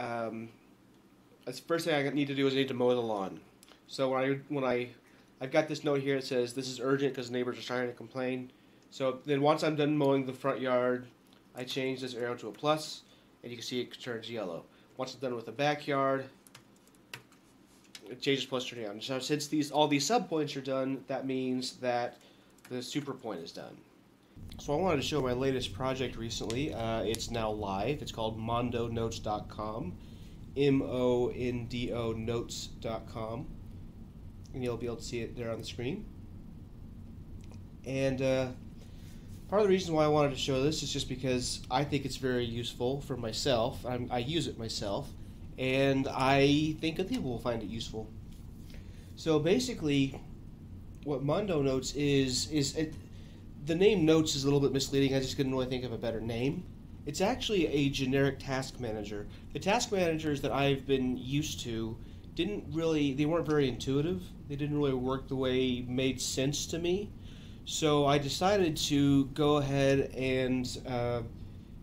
That's the first thing I need to do is I need to mow the lawn. So I've got this note here that says this is urgent because neighbors are starting to complain. So then once I'm done mowing the front yard, I change this arrow to a plus, and you can see it turns yellow. Once it's done with the backyard, it changes plus to neon. So since all these sub points are done, that means that the super point is done. So I wanted to show my latest project recently. It's now live. It's called MondoNotes.com, M-O-N-D-O notes.com, and you'll be able to see it there on the screen. And part of the reason why I wanted to show this is just because I think it's very useful for myself. I use it myself, and I think other people will find it useful. So basically, what MondoNotes is the name Notes is a little bit misleading. I just couldn't really think of a better name. It's actually a generic task manager. The task managers that I've been used to they weren't very intuitive. They didn't really work the way made sense to me. So I decided to go ahead and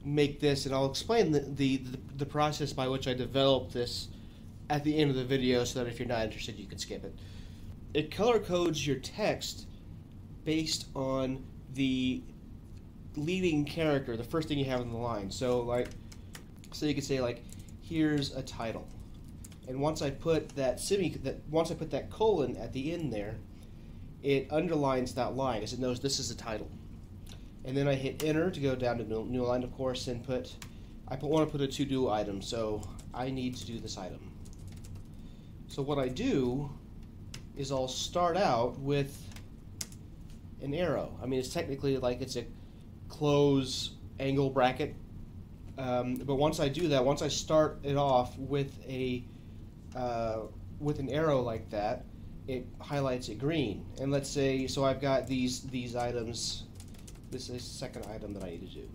make this, and I'll explain the process by which I developed this at the end of the video, so that if you're not interested, you can skip it. It color codes your text based on the leading character, the first thing you have in the line. So so you could say here's a title, and once I put that that colon at the end there, it underlines that line as it knows this is a title. And then I hit enter to go down to new line, of course, and I want to put a to-do item, so I need to do this item. So what I do is I'll start out with an arrow. I mean, it's technically it's a close angle bracket, but once I do that, once I start it off with an arrow like that, it highlights it green. And let's say, so I've got these items. This is the second item that I need to do.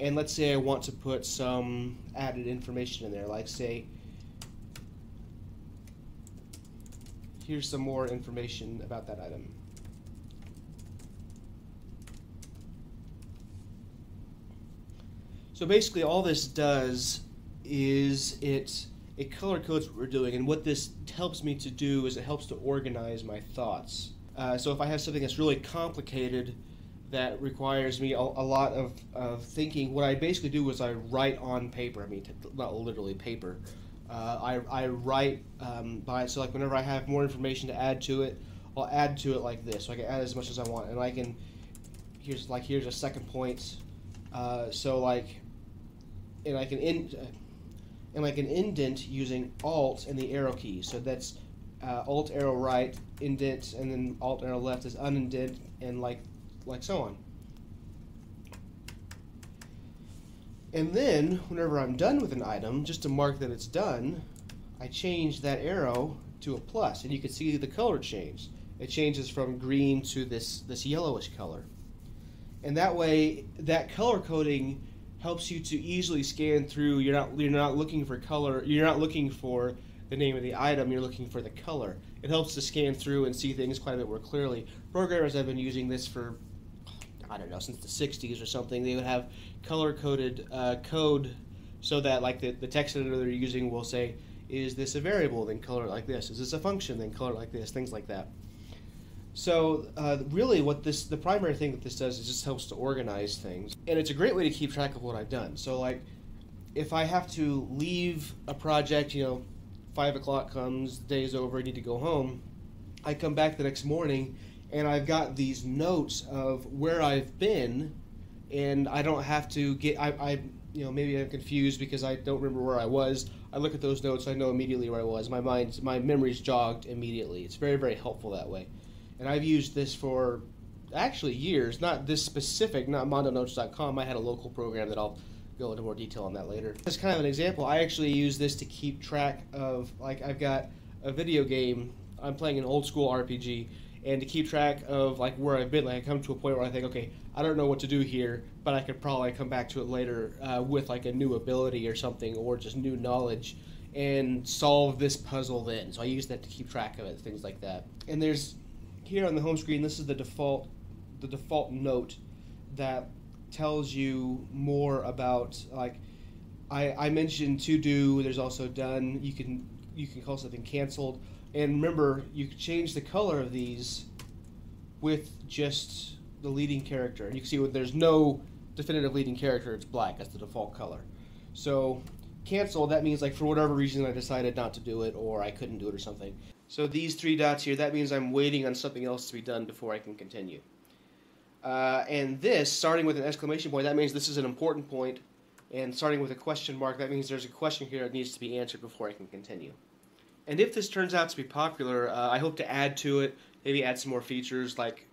And let's say I want to put some added information in there, like say, here's some more information about that item. So basically all this does is it color codes what we're doing, and what this helps me to do is it helps to organize my thoughts. So if I have something that's really complicated that requires me a lot of thinking, what I basically do is I write on paper. I mean, not literally paper. I write by it, so whenever I have more information to add to it, I'll add to it like this. So I can add as much as I want, and I can, here's a second point. And I can indent using Alt and the arrow key. So that's Alt arrow right, indent, and then Alt arrow left is unindent, and like so on. And then whenever I'm done with an item, just to mark that it's done, I change that arrow to a plus, and you can see the color change. It changes from green to this yellowish color. And that way, that color coding helps you to easily scan through. You're not looking for color. You're not looking for the name of the item. You're looking for the color. It helps to scan through and see things quite a bit more clearly. Programmers have been using this for, I don't know, since the 60s or something. They would have color-coded code so that the text editor they're using will say, is this a variable? Then color it like this. Is this a function? Then color it like this. Things like that. So really the primary thing that this does is just helps to organize things. And it's a great way to keep track of what I've done. So if I have to leave a project, 5 o'clock comes, the day's over, I need to go home, I come back the next morning and I've got these notes of where I've been, and I don't have to get, maybe I'm confused because I don't remember where I was. I look at those notes, I know immediately where I was. My memory's jogged immediately. It's very, very helpful that way. And I've used this for actually years, not this specific, not MondoNotes.com. I had a local program that I'll go into more detail on that later. As kind of an example, I actually use this to keep track of, I've got a video game, I'm playing an old school RPG, and to keep track of where I've been, I come to a point where I think, okay, I don't know what to do here, but I could probably come back to it later with a new ability or something, or just new knowledge, and solve this puzzle then. So I use that to keep track of it, things like that. And here on the home screen, this is the default note that tells you more about, like I mentioned to do, there's also done. You can call something canceled. And remember, you can change the color of these with just the leading character. You can see when there's no definitive leading character, it's black. That's the default color. So cancel, that means like for whatever reason I decided not to do it, or I couldn't do it or something. So these three dots here, that means I'm waiting on something else to be done before I can continue. And this, starting with an exclamation point, that means this is an important point. And starting with a question mark, that means there's a question here that needs to be answered before I can continue. And if this turns out to be popular, I hope to add to it, maybe add some more features like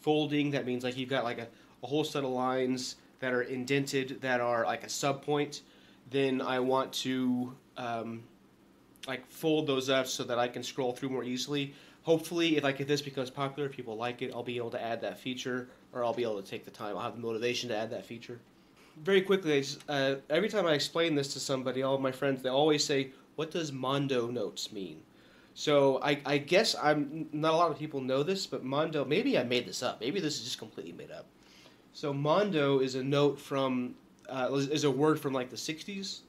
folding. That means like you've got like a whole set of lines that are indented that are like a subpoint. Then I want to like fold those up so that I can scroll through more easily. Hopefully, if like if this becomes popular, people like it, I'll be able to add that feature, or I'll be able to take the time. I'll have the motivation to add that feature. Very quickly, every time I explain this to somebody, all of my friends, they always say, "What does Mondo Notes mean?" So I guess not a lot of people know this, but Mondo, maybe I made this up. Maybe this is just completely made up. So Mondo is a note from, is a word from like the 60s.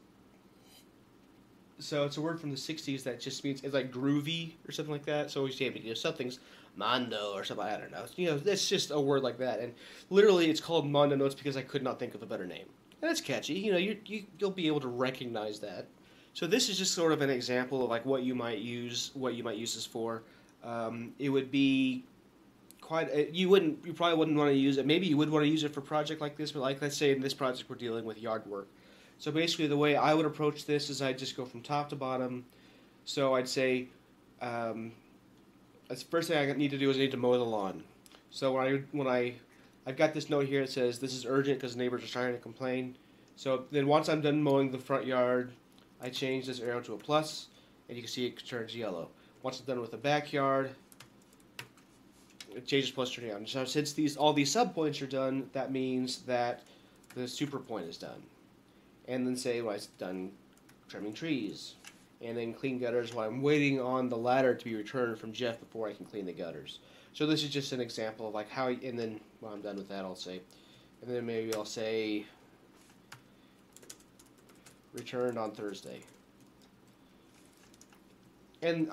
So it's a word from the 60s that just means, it's like groovy or something like that. So we say, you know, something's Mondo or something, I don't know. You know, that's just a word like that. And literally it's called Mondo Notes because I could not think of a better name. And it's catchy, you know, you'll be able to recognize that. So this is just sort of an example of like what you might use this for. It would be quite, you probably wouldn't want to use it. Maybe you would want to use it for a project like this, but like let's say in this project we're dealing with yard work. So basically the way I would approach this is I'd just go from top to bottom. So I'd say, the first thing I need to do is I need to mow the lawn. So I've got this note here that says this is urgent because neighbors are starting to complain. So then once I'm done mowing the front yard, I change this arrow to a plus, and you can see it turns yellow. Once it's done with the backyard, it changes plus to down. So since all these subpoints are done, that means that the super point is done. And then say, well, it's done trimming trees. And then clean gutters while I'm waiting on the ladder to be returned from Jeff before I can clean the gutters. So this is just an example of like how, and then when I'm done with that, I'll say, and then maybe I'll say, returned on Thursday. And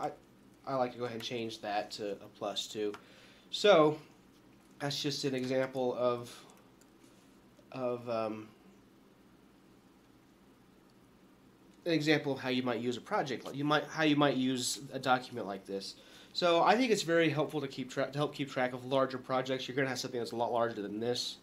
I like to go ahead and change that to a +2. So that's just an example of how you might use a project, how you might use a document like this. So I think it's very helpful to help keep track of larger projects. You're going to have something that's a lot larger than this.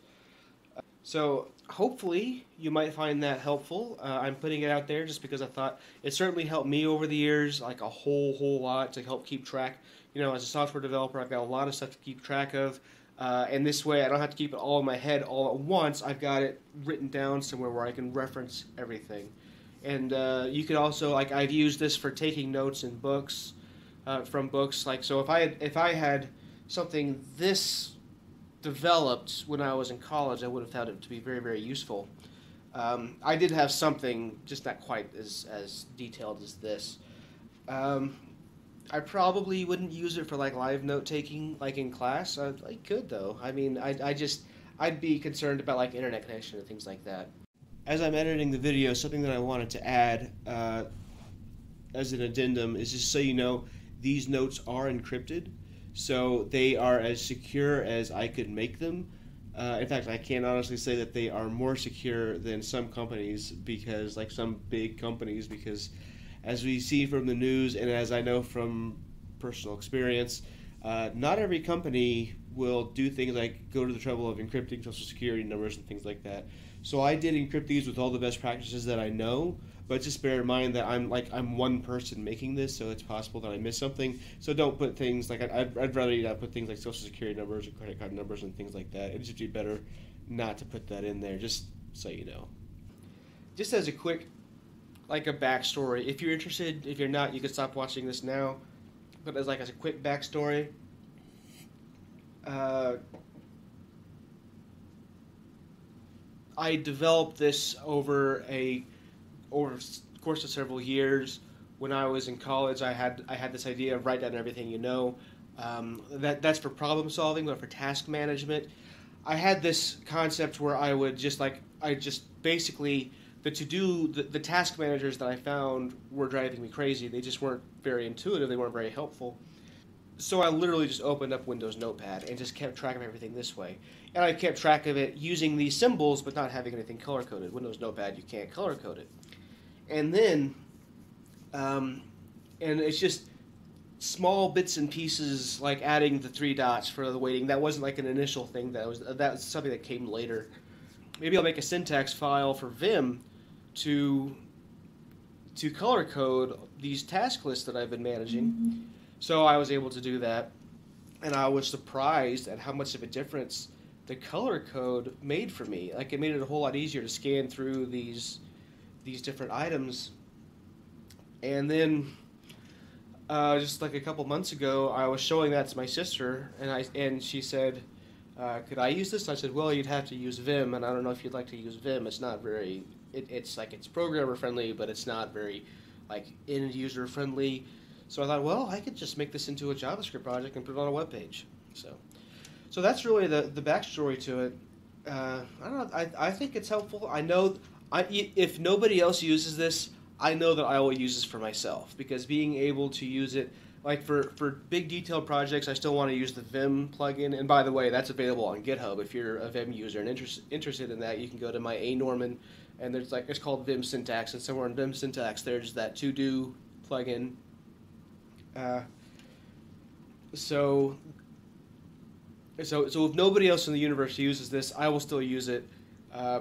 So hopefully you might find that helpful. I'm putting it out there just because I thought it certainly helped me over the years, like a whole lot to help keep track. You know, as a software developer, I've got a lot of stuff to keep track of. And this way I don't have to keep it all in my head all at once. I've got it written down somewhere where I can reference everything. And you could also, like I've used this for taking notes in books, from books. Like, so if I had something this developed when I was in college, I would have found it to be very, very useful. I did have something, just not quite as detailed as this. I probably wouldn't use it for like live note taking, like in class. I could though. I mean, I'd be concerned about like internet connection and things like that. As I'm editing the video, something that I wanted to add as an addendum is just so you know, these notes are encrypted. So they are as secure as I could make them. In fact, I can honestly say that they are more secure than some companies, because like some big companies, because as we see from the news and as I know from personal experience, not every company will do things like go to the trouble of encrypting social security numbers and things like that. So I did encrypt these with all the best practices that I know. But just bear in mind that I'm one person making this, so it's possible that I miss something. So don't put things like, I'd rather you not put things like social security numbers or credit card numbers and things like that. It'd just be better not to put that in there, just so you know. Just as a quick, like a backstory, if you're interested, if you're not, you can stop watching this now. But as like as a quick backstory, I developed this over the course of several years. When I was in college, I had this idea of write down everything you know. That's for problem solving, but for task management, I had this concept where I would just like, basically, the task managers that I found were driving me crazy. They just weren't very intuitive. They weren't very helpful. So I literally just opened up Windows Notepad and just kept track of everything this way. And I kept track of it using these symbols but not having anything color-coded. Windows Notepad, you can't color-code it. And then, and it's just small bits and pieces, like adding the 3 dots for the weighting. That wasn't like an initial thing. That was something that came later. Maybe I'll make a syntax file for Vim to color-code these task lists that I've been managing. Mm-hmm. So I was able to do that, and I was surprised at how much of a difference the color code made for me. Like, it made it a whole lot easier to scan through these different items. And then just like a couple months ago, I was showing that to my sister, and she said, "Could I use this?" And I said, "Well, you'd have to use Vim, and I don't know if you'd like to use Vim. It's not very. It's like, it's programmer friendly, but it's not very like end user friendly." So I thought, well, I could just make this into a JavaScript project and put it on a web page. So that's really the backstory to it. I don't know. I think it's helpful. I know if nobody else uses this, I know that I will use this for myself, because being able to use it, like for big detailed projects, I still want to use the Vim plugin. And by the way, that's available on GitHub. If you're a Vim user and interested in that, you can go to my A. Norman, and there's like, it's called Vim Syntax, and somewhere in Vim Syntax there's that to-do plugin. So if nobody else in the universe uses this, I will still use it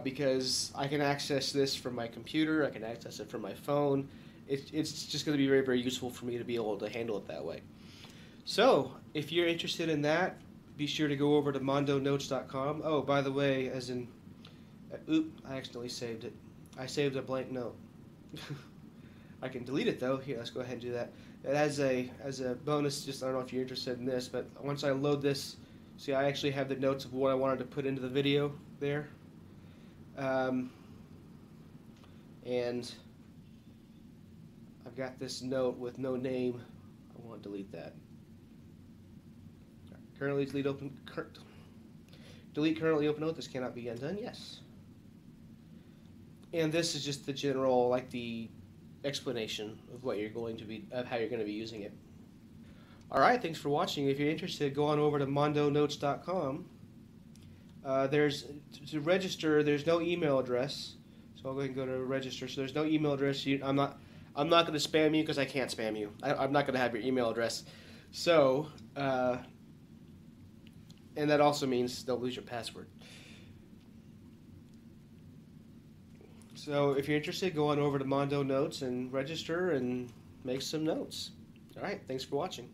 because I can access this from my computer. I can access it from my phone. It's just going to be very, very useful for me to be able to handle it that way. So if you're interested in that, be sure to go over to MondoNotes.com. Oh, by the way, as in, oop, I accidentally saved it. I saved a blank note. I can delete it though. Here, let's go ahead and do that. It has as a bonus, just I don't know if you're interested in this, but once I load this, see, I actually have the notes of what I wanted to put into the video there. And I've got this note with no name. I want to delete that. Currently delete open. Delete currently open note. This cannot be undone. Yes. And this is just the general, like the explanation of what you're going to be, of how you're going to be using it. All right, thanks for watching. If you're interested, go on over to mondonotes.com. To register, there's no email address, so I'll go ahead and go to register. So there's no email address. I'm not going to spam you because I can't spam you. I'm not going to have your email address. So, and that also means don't lose your password. So if you're interested, go on over to Mondo Notes and register and make some notes. All right, thanks for watching.